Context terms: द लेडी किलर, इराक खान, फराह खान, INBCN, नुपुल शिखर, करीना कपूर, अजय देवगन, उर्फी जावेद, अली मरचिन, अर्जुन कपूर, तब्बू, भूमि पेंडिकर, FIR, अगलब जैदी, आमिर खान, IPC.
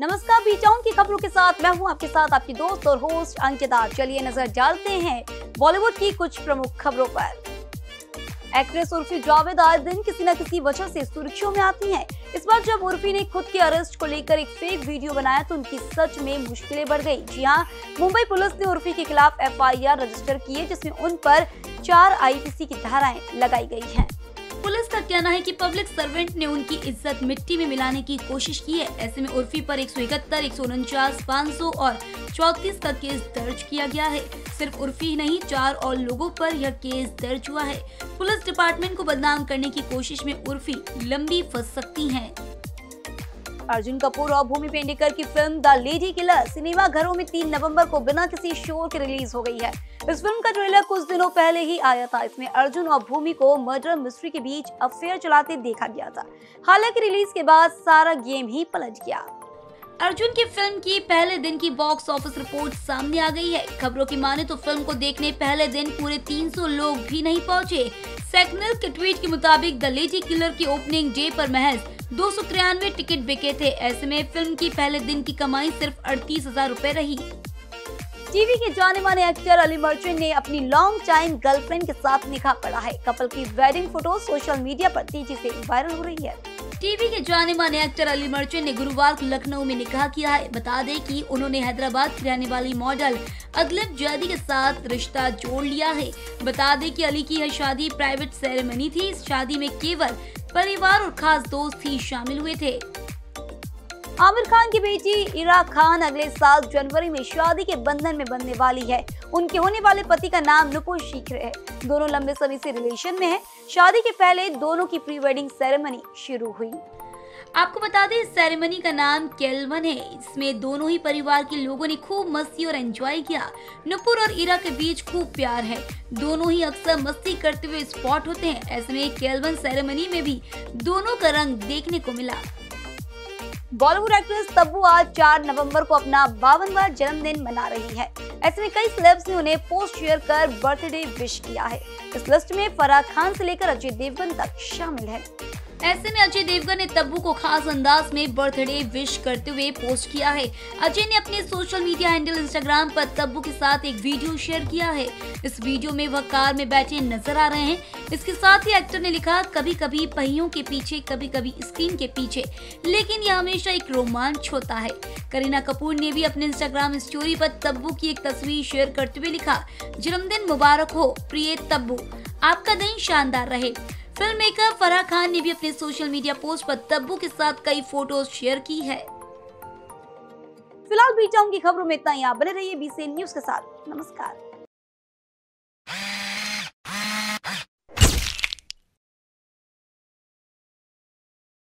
नमस्कार बीटाउन की खबरों के साथ मैं हूं आपके साथ आपकी दोस्त और होस्ट अंकिता। चलिए नजर डालते हैं बॉलीवुड की कुछ प्रमुख खबरों पर। एक्ट्रेस उर्फी जावेद हर दिन किसी न किसी वजह से सुर्खियों में आती हैं। इस बार जब उर्फी ने खुद के अरेस्ट को लेकर एक फेक वीडियो बनाया तो उनकी सच में मुश्किलें बढ़ गयी। जी हाँ, मुंबई पुलिस ने उर्फी के खिलाफ FIR रजिस्टर की है, जिसमें उन पर 4 IPC की धाराएं लगाई गयी है। पुलिस का कहना है कि पब्लिक सर्वेंट ने उनकी इज्जत मिट्टी में मिलाने की कोशिश की है। ऐसे में उर्फी पर 171, 149, 500 और 34 का केस दर्ज किया गया है। सिर्फ उर्फी ही नहीं, 4 और लोगों पर यह केस दर्ज हुआ है। पुलिस डिपार्टमेंट को बदनाम करने की कोशिश में उर्फी लंबी फंस सकती हैं। अर्जुन कपूर और भूमि पेंडिकर की film द लेडी किलर cinema घरों में 3 नवंबर को बिना किसी शोर के रिलीज हो गई है। इस फिल्म का ट्रेलर कुछ दिनों पहले ही आया था। इसमें अर्जुन और भूमि को मर्डर मिस्ट्री के बीच अफेयर चलाते देखा गया था। हालांकि रिलीज के बाद सारा गेम ही पलट गया। अर्जुन की फिल्म की पहले दिन की बॉक्स ऑफिस रिपोर्ट सामने आ गई है। खबरों की माने तो फिल्म को देखने पहले दिन पूरे 300 लोग भी नहीं पहुंचे। सेक्नल के ट्वीट के मुताबिक द लेडी किलर के ओपनिंग डे पर महज 293 टिकट बिके थे। ऐसे में फिल्म की पहले दिन की कमाई सिर्फ 38,000 रूपए रही। टीवी के जाने माने एक्टर अली मरचिन ने अपनी लॉन्ग टाइम गर्लफ्रेंड के साथ निकाह पढ़ा है। कपल की वेडिंग फोटो सोशल मीडिया पर तेजी से वायरल हो रही है। टीवी के जाने माने एक्टर अली मरचिन ने गुरुवार को लखनऊ में निकाह किया है। बता दें कि उन्होंने हैदराबाद की रहने वाली मॉडल अगलब जैदी के साथ रिश्ता जोड़ लिया है। बता दें कि अली की यह शादी प्राइवेट सेरेमनी थी। इस शादी में केवल परिवार और खास दोस्त ही शामिल हुए थे। आमिर खान की बेटी इराक खान अगले साल जनवरी में शादी के बंधन में बंधने वाली है। उनके होने वाले पति का नाम नुपुल शिखर है। दोनों लंबे समय से रिलेशन में हैं। शादी के पहले दोनों की प्री वेडिंग सेरेमनी शुरू हुई। आपको बता दें, इस सेरेमनी का नाम केल्वन है। इसमें दोनों ही परिवार के लोगों ने खूब मस्ती और एंजॉय किया। नुपुर और ईरा के बीच खूब प्यार है। दोनों ही अक्सर मस्ती करते हुए स्पॉट होते हैं। ऐसे में केल्वन सेरेमनी में भी दोनों का रंग देखने को मिला। बॉलीवुड एक्ट्रेस तब्बू आज 4 नवंबर को अपना 52वां जन्मदिन मना रही है। ऐसे में कई सेलेब्स ने उन्हें पोस्ट शेयर कर बर्थडे विश किया है। इस लिस्ट में फराह खान से लेकर अजय देवगन तक शामिल है। ऐसे में अजय देवगन ने तब्बू को खास अंदाज में बर्थडे विश करते हुए पोस्ट किया है। अजय ने अपने सोशल मीडिया हैंडल इंस्टाग्राम पर तब्बू के साथ एक वीडियो शेयर किया है। इस वीडियो में वह कार में बैठे नजर आ रहे हैं। इसके साथ ही एक्टर ने लिखा, कभी कभी पहियों के पीछे, कभी कभी स्क्रीन के पीछे, लेकिन यह हमेशा एक रोमांच होता है। करीना कपूर ने भी अपने इंस्टाग्राम स्टोरी पर तब्बू की एक तस्वीर शेयर करते हुए लिखा, जन्मदिन मुबारक हो प्रिय तब्बू, आपका दिन शानदार रहे। फिल्म मेकर फराह खान ने भी अपने सोशल मीडिया पोस्ट पर तब्बू के साथ कई फोटोज शेयर की है। फिलहाल बीटाउन की खबरों में इतना ही। आप बने रहिए INBCN न्यूज के साथ। नमस्कार।